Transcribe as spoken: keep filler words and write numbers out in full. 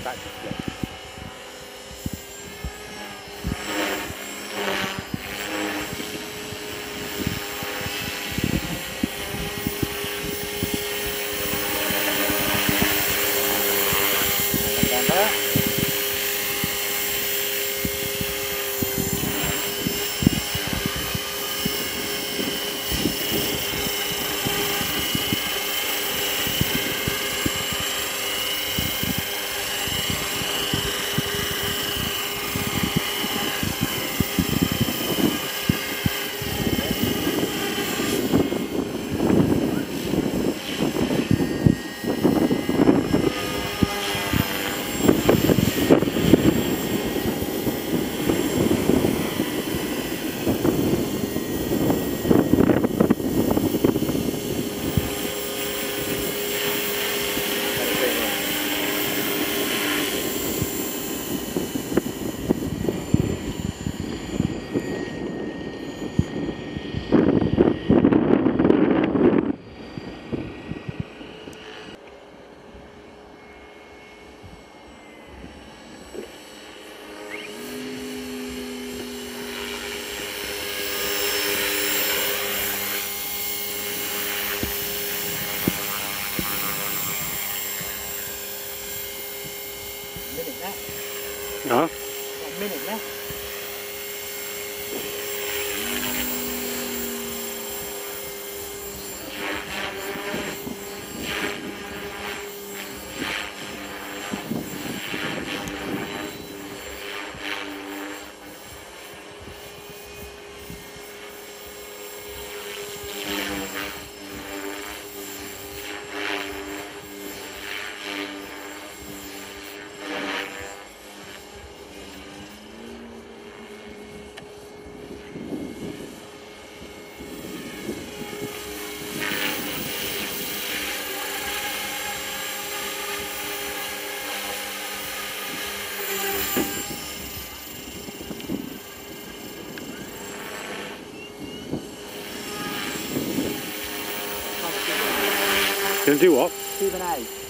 it back to the floor. Uh-huh. A minute left. Can do what? Stephen A.